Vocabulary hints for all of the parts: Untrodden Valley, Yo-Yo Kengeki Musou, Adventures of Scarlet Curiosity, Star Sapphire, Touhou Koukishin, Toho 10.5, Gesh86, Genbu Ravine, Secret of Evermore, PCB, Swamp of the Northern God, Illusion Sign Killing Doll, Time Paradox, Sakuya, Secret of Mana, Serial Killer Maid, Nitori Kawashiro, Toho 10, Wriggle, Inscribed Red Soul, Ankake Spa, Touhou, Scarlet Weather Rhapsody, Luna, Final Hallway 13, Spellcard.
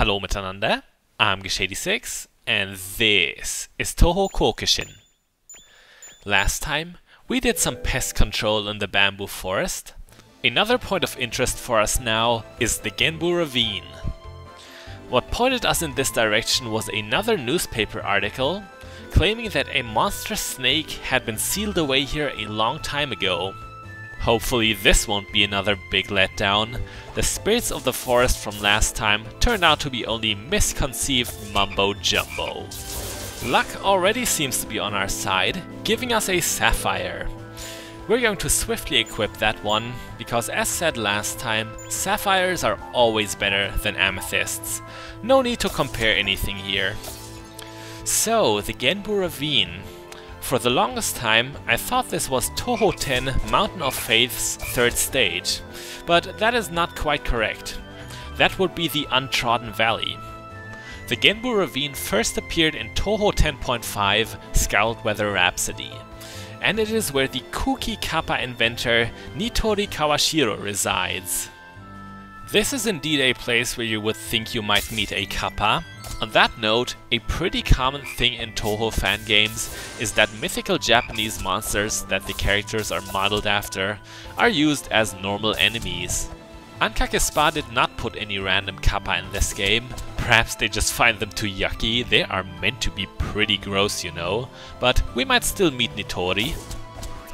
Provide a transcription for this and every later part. Hallo miteinander, I'm Gesh86, and this is Touhou Koukishin. Last time, we did some pest control in the bamboo forest. Another point of interest for us now is the Genbu Ravine. What pointed us in this direction was another newspaper article claiming that a monstrous snake had been sealed away here a long time ago. Hopefully this won't be another big letdown. The spirits of the forest from last time turned out to be only misconceived mumbo-jumbo. Luck already seems to be on our side, giving us a sapphire. We're going to swiftly equip that one, because as said last time, sapphires are always better than amethysts. No need to compare anything here. So, the Genbu Ravine. For the longest time, I thought this was Toho 10, Mountain of Faith's third stage, but that is not quite correct. That would be the Untrodden Valley. The Genbu Ravine first appeared in Toho 10.5, Scarlet Weather Rhapsody, and it is where the Kuki Kappa inventor Nitori Kawashiro resides. This is indeed a place where you would think you might meet a kappa. On that note, a pretty common thing in Toho fan games is that mythical Japanese monsters that the characters are modeled after are used as normal enemies. Ankake Spa did not put any random kappa in this game. Perhaps they just find them too yucky. They are meant to be pretty gross, you know. But we might still meet Nitori.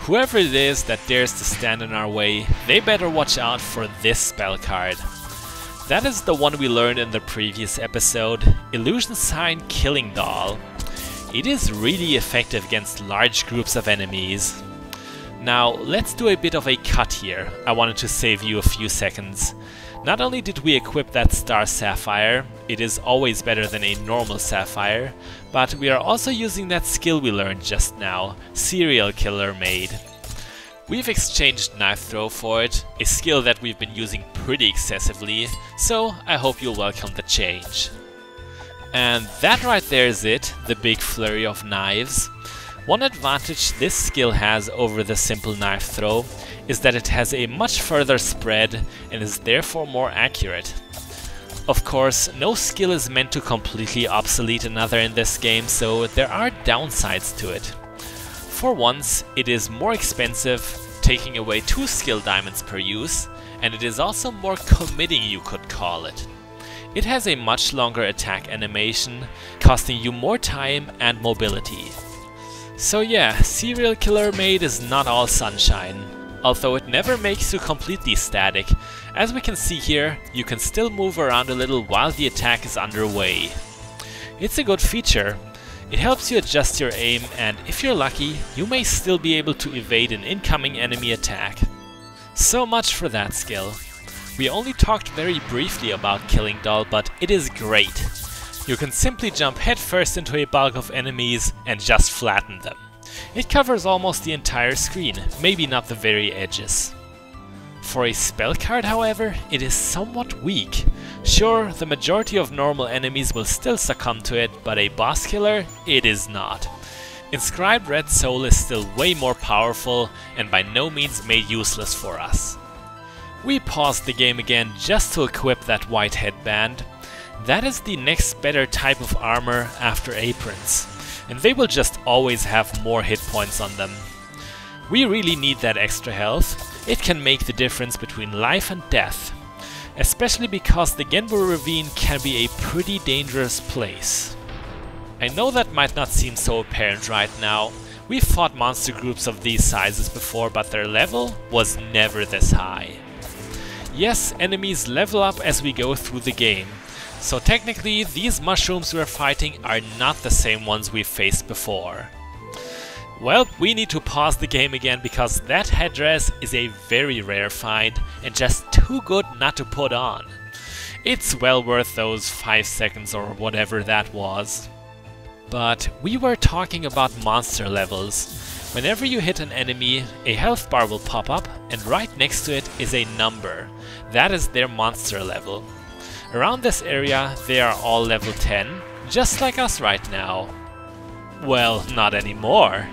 Whoever it is that dares to stand in our way, they better watch out for this spell card. That is the one we learned in the previous episode, Illusion Sign Killing Doll. It is really effective against large groups of enemies. Now let's do a bit of a cut here. I wanted to save you a few seconds. Not only did we equip that Star Sapphire, it is always better than a normal sapphire, but we are also using that skill we learned just now, Serial Killer Maid. We've exchanged Knife Throw for it, a skill that we've been using pretty excessively, so I hope you'll welcome the change. And that right there is it, the big flurry of knives. One advantage this skill has over the simple Knife Throw is that it has a much further spread and is therefore more accurate. Of course, no skill is meant to completely obsolete another in this game, so there are downsides to it. For once, it is more expensive, taking away 2 skill diamonds per use, and it is also more committing, you could call it. It has a much longer attack animation, costing you more time and mobility. So yeah, Serial Killer Maid is not all sunshine, although it never makes you completely static. As we can see here, you can still move around a little while the attack is underway. It's a good feature. It helps you adjust your aim, and if you're lucky, you may still be able to evade an incoming enemy attack. So much for that skill. We only talked very briefly about Killing Doll, but it is great. You can simply jump headfirst into a bulk of enemies and just flatten them. It covers almost the entire screen, maybe not the very edges. For a spell card, however, it is somewhat weak. Sure, the majority of normal enemies will still succumb to it, but a boss killer, it is not. Inscribed Red Soul is still way more powerful and by no means made useless for us. We paused the game again just to equip that white headband. That is the next better type of armor after aprons, and they will just always have more hit points on them. We really need that extra health. It can make the difference between life and death. Especially because the Genbu Ravine can be a pretty dangerous place. I know that might not seem so apparent right now. We've fought monster groups of these sizes before, but their level was never this high. Yes, enemies level up as we go through the game. So technically, these mushrooms we're fighting are not the same ones we've faced before. Well, we need to pause the game again because that headdress is a very rare find and just too good not to put on. It's well worth those 5 seconds or whatever that was. But we were talking about monster levels. Whenever you hit an enemy, a health bar will pop up and right next to it is a number. That is their monster level. Around this area, they are all level 10, just like us right now. Well, not anymore.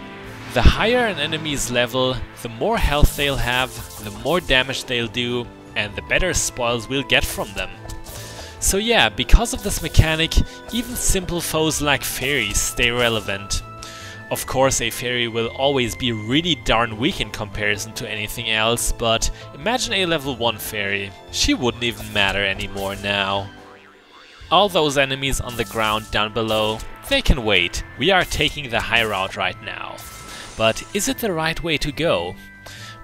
The higher an enemy's level, the more health they'll have, the more damage they'll do, and the better spoils we'll get from them. So yeah, because of this mechanic, even simple foes like fairies stay relevant. Of course, a fairy will always be really darn weak in comparison to anything else, but imagine a level 1 fairy. She wouldn't even matter anymore now. All those enemies on the ground down below, they can wait. We are taking the high route right now. But is it the right way to go?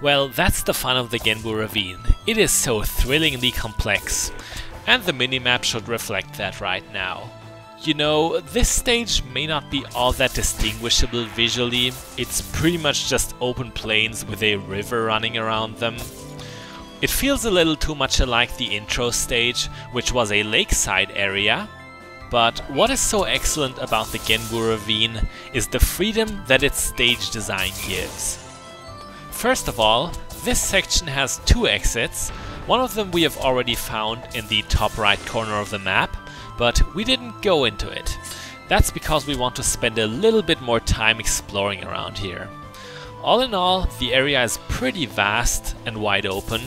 Well, that's the fun of the Genbu Ravine. It is so thrillingly complex. And the minimap should reflect that right now. You know, this stage may not be all that distinguishable visually. It's pretty much just open plains with a river running around them. It feels a little too much alike the intro stage, which was a lakeside area. But what is so excellent about the Genbu Ravine is the freedom that its stage design gives. First of all, this section has two exits. One of them we have already found in the top right corner of the map, but we didn't go into it. That's because we want to spend a little bit more time exploring around here. All in all, the area is pretty vast and wide open,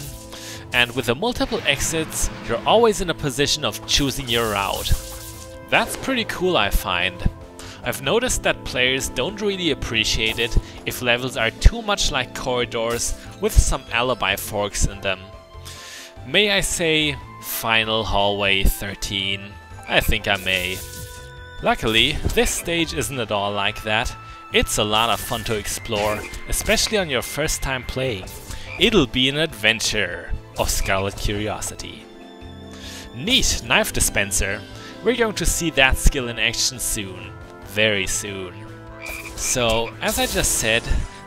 and with the multiple exits, you're always in a position of choosing your route. That's pretty cool, I find. I've noticed that players don't really appreciate it if levels are too much like corridors with some alibi forks in them. May I say, Final Hallway 13. I think I may. Luckily, this stage isn't at all like that. It's a lot of fun to explore, especially on your first time playing. It'll be an adventure of Scarlet Curiosity. Neat knife dispenser. We're going to see that skill in action soon. Very soon. So, as I just said,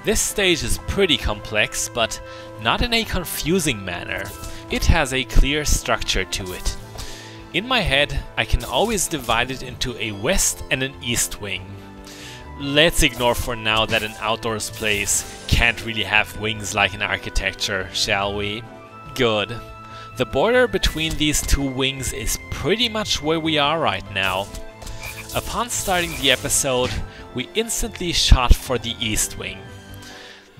this stage is pretty complex, but not in a confusing manner. It has a clear structure to it. In my head, I can always divide it into a west and an east wing. Let's ignore for now that an outdoors place can't really have wings like in architecture, shall we? Good. The border between these two wings is pretty much where we are right now. Upon starting the episode, we instantly shot for the east wing.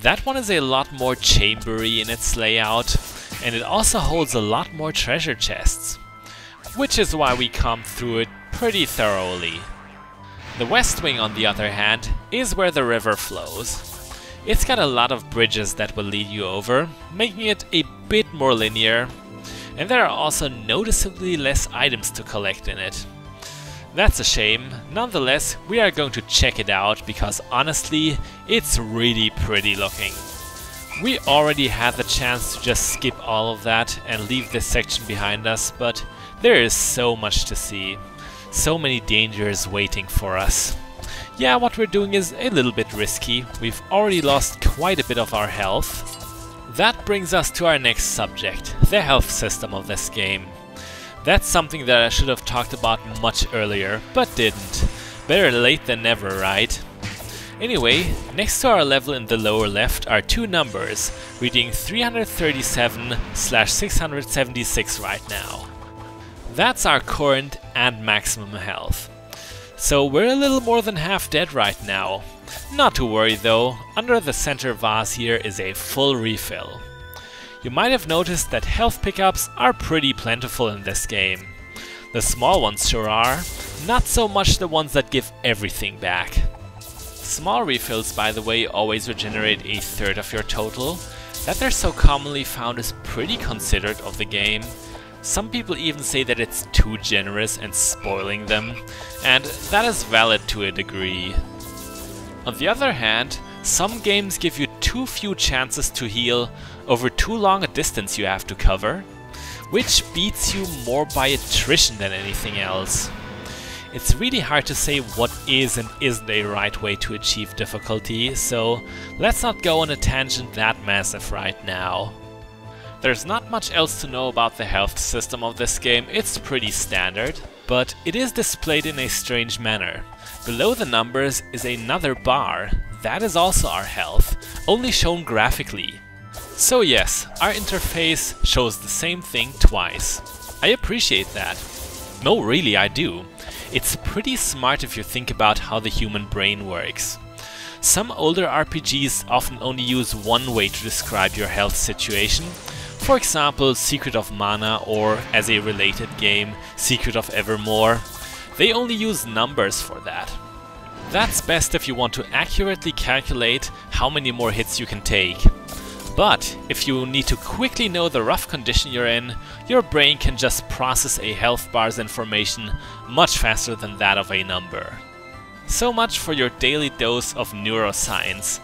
That one is a lot more chambery in its layout, and it also holds a lot more treasure chests. Which is why we come through it pretty thoroughly. The west wing, on the other hand, is where the river flows. It's got a lot of bridges that will lead you over, making it a bit more linear, and there are also noticeably less items to collect in it. That's a shame. Nonetheless, we are going to check it out because honestly, it's really pretty looking. We already had the chance to just skip all of that and leave this section behind us, but there is so much to see, so many dangers waiting for us. Yeah, what we're doing is a little bit risky. We've already lost quite a bit of our health. That brings us to our next subject, the health system of this game. That's something that I should have talked about much earlier, but didn't. Better late than never, right? Anyway, next to our level in the lower left are two numbers, reading 337/676 right now. That's our current and maximum health. So we're a little more than half dead right now. Not to worry though, under the center vase here is a full refill. You might have noticed that health pickups are pretty plentiful in this game. The small ones sure are, not so much the ones that give everything back. Small refills, by the way, always regenerate a third of your total. That they're so commonly found is pretty considerate of the game. Some people even say that it's too generous and spoiling them, and that is valid to a degree. On the other hand, some games give you too few chances to heal over too long a distance you have to cover, which beats you more by attrition than anything else. It's really hard to say what is and isn't a right way to achieve difficulty, so let's not go on a tangent that massive right now. There's not much else to know about the health system of this game, it's pretty standard, but it is displayed in a strange manner. Below the numbers is another bar, that is also our health, only shown graphically. So yes, our interface shows the same thing twice. I appreciate that. No, really, I do. It's pretty smart if you think about how the human brain works. Some older RPGs often only use one way to describe your health situation. For example, Secret of Mana, or as a related game, Secret of Evermore. They only use numbers for that. That's best if you want to accurately calculate how many more hits you can take. But if you need to quickly know the rough condition you're in, your brain can just process a health bar's information much faster than that of a number. So much for your daily dose of neuroscience.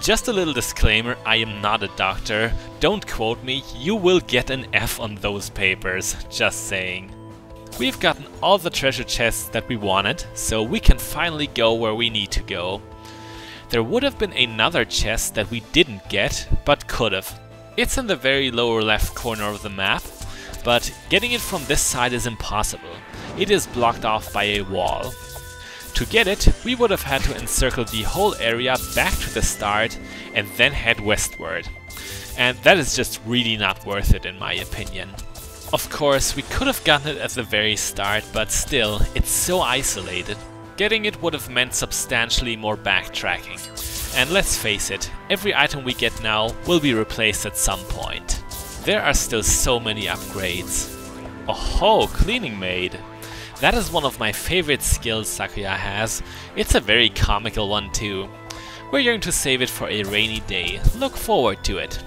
Just a little disclaimer, I am not a doctor. Don't quote me, you will get an F on those papers, just saying. We've gotten all the treasure chests that we wanted, so we can finally go where we need to go. There would have been another chest that we didn't get, but could've. It's in the very lower left corner of the map, but getting it from this side is impossible. It is blocked off by a wall. To get it, we would have had to encircle the whole area back to the start and then head westward. And that is just really not worth it in my opinion. Of course, we could have gotten it at the very start, but still, it's so isolated. Getting it would have meant substantially more backtracking. And let's face it, every item we get now will be replaced at some point. There are still so many upgrades. Oh, cleaning maid! That is one of my favorite skills Sakuya has. It's a very comical one too. We're going to save it for a rainy day. Look forward to it.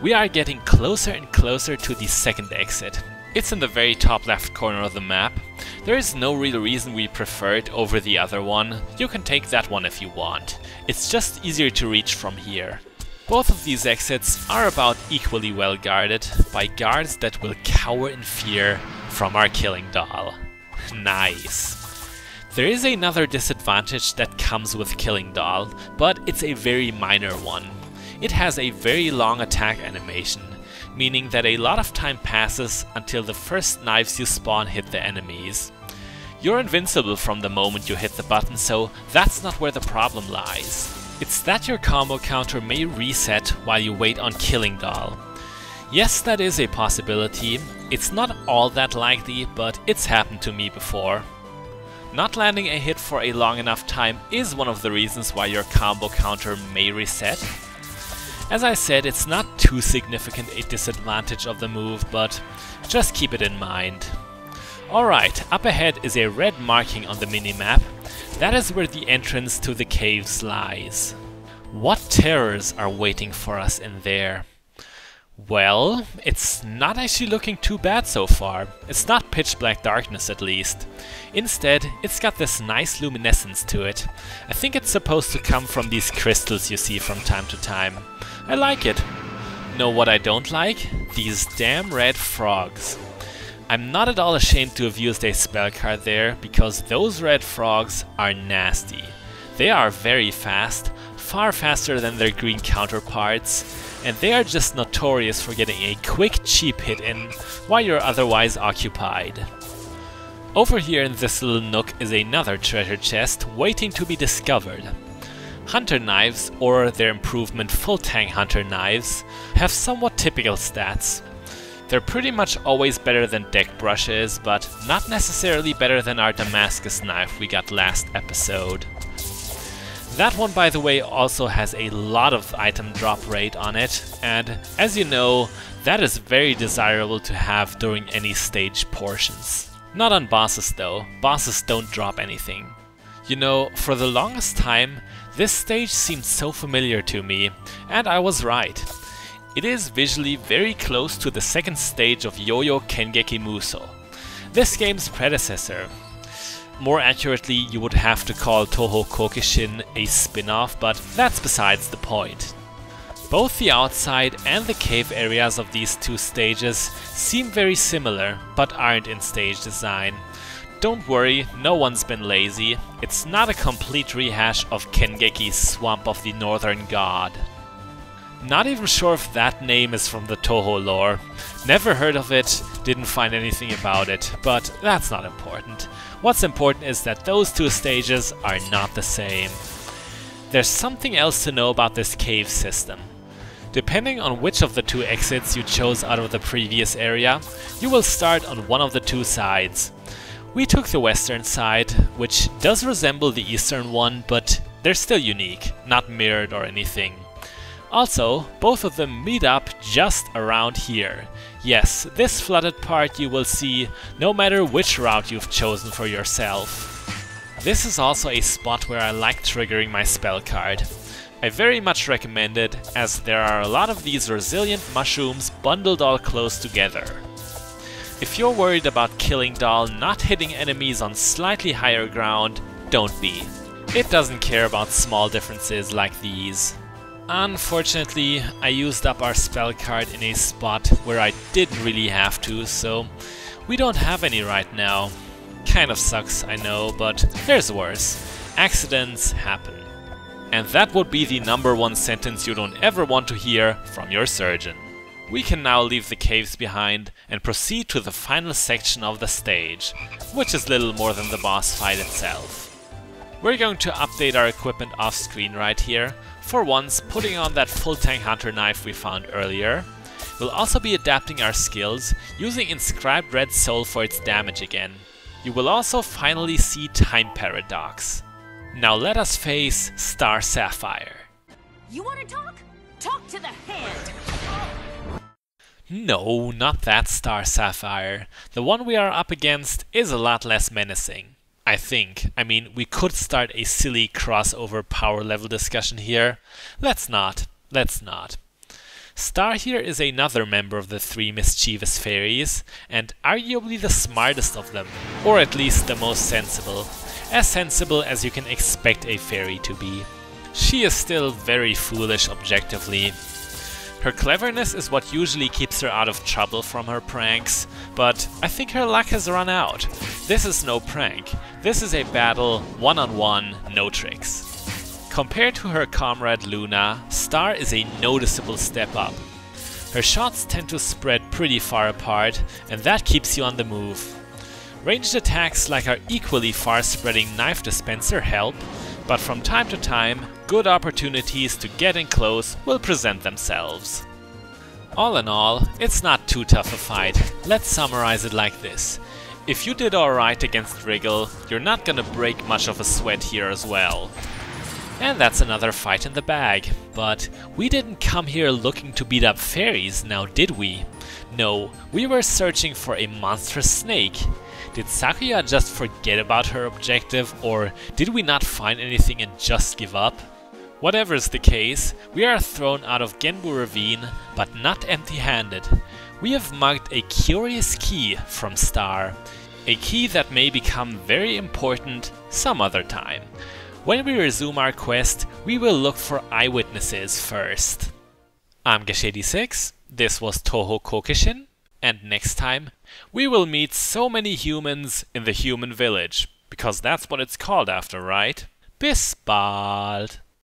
We are getting closer and closer to the second exit. It's in the very top left corner of the map. There is no real reason we prefer it over the other one. You can take that one if you want. It's just easier to reach from here. Both of these exits are about equally well guarded by guards that will cower in fear from our killing doll. Nice. There is another disadvantage that comes with killing doll, but it's a very minor one. It has a very long attack animation, meaning that a lot of time passes until the first knives you spawn hit the enemies. You're invincible from the moment you hit the button, so that's not where the problem lies. It's that your combo counter may reset while you wait on Killing Doll. Yes, that is a possibility. It's not all that likely, but it's happened to me before. Not landing a hit for a long enough time is one of the reasons why your combo counter may reset. As I said, it's not too significant a disadvantage of the move, but just keep it in mind. Alright, up ahead is a red marking on the minimap. That is where the entrance to the caves lies. What terrors are waiting for us in there? Well, it's not actually looking too bad so far. It's not pitch black darkness at least. Instead, it's got this nice luminescence to it. I think it's supposed to come from these crystals you see from time to time. I like it. Know what I don't like? These damn red frogs. I'm not at all ashamed to have used a spell card there, because those red frogs are nasty. They are very fast, far faster than their green counterparts, and they are just notorious for getting a quick cheap hit in while you're otherwise occupied. Over here in this little nook is another treasure chest waiting to be discovered. Hunter knives, or their improvement full tang hunter knives, have somewhat typical stats. They're pretty much always better than deck brushes, but not necessarily better than our Damascus knife we got last episode. That one, by the way, also has a lot of item drop rate on it, and as you know, that is very desirable to have during any stage portions. Not on bosses though, bosses don't drop anything. You know, for the longest time, this stage seemed so familiar to me, and I was right. It is visually very close to the second stage of Yo-Yo Kengeki Musou, this game's predecessor. More accurately, you would have to call Touhou Koukishin a spin-off, but that's besides the point. Both the outside and the cave areas of these two stages seem very similar, but aren't in stage design. Don't worry, no one's been lazy. It's not a complete rehash of Kengeki's Swamp of the Northern God. Not even sure if that name is from the Touhou lore. Never heard of it, didn't find anything about it, but that's not important. What's important is that those two stages are not the same. There's something else to know about this cave system. Depending on which of the two exits you chose out of the previous area, you will start on one of the two sides. We took the western side, which does resemble the eastern one, but they're still unique, not mirrored or anything. Also, both of them meet up just around here. Yes, this flooded part you will see no matter which route you've chosen for yourself. This is also a spot where I like triggering my spell card. I very much recommend it, as there are a lot of these resilient mushrooms bundled all close together. If you're worried about Killing Doll not hitting enemies on slightly higher ground, don't be. It doesn't care about small differences like these. Unfortunately, I used up our spell card in a spot where I didn't really have to, so we don't have any right now. Kind of sucks, I know, but there's worse. Accidents happen. And that would be the #1 sentence you don't ever want to hear from your surgeon. We can now leave the caves behind and proceed to the final section of the stage, which is little more than the boss fight itself. We're going to update our equipment off screen right here, for once putting on that full tank hunter knife we found earlier. We'll also be adapting our skills, using Inscribed Red Soul for its damage again. You will also finally see Time Paradox. Now let us face Star Sapphire. You wanna talk? Talk to the hand! No, not that Star Sapphire. The one we are up against is a lot less menacing, I think. I mean, we could start a silly crossover power level discussion here. Let's not. Star here is another member of the three mischievous fairies, and arguably the smartest of them, or at least the most sensible. As sensible as you can expect a fairy to be. She is still very foolish objectively. Her cleverness is what usually keeps her out of trouble from her pranks, but I think her luck has run out. This is no prank. This is a battle, one-on-one, no tricks. Compared to her comrade Luna, Star is a noticeable step up. Her shots tend to spread pretty far apart, and that keeps you on the move. Ranged attacks like our equally far-spreading knife dispenser help, but from time to time, good opportunities to get in close will present themselves. All in all, it's not too tough a fight. Let's summarize it like this. If you did alright against Wriggle, you're not gonna break much of a sweat here as well. And that's another fight in the bag. But we didn't come here looking to beat up fairies, now did we? No, we were searching for a monstrous snake. Did Sakuya just forget about her objective, or did we not find anything and just give up? Whatever is the case, we are thrown out of Genbu Ravine, but not empty-handed. We have mugged a curious key from Star. A key that may become very important some other time. When we resume our quest, we will look for eyewitnesses first. I'm Gesh86, this was Touhou Koukishin, and next time, we will meet so many humans in the human village, because that's what it's called after, right? Bis bald!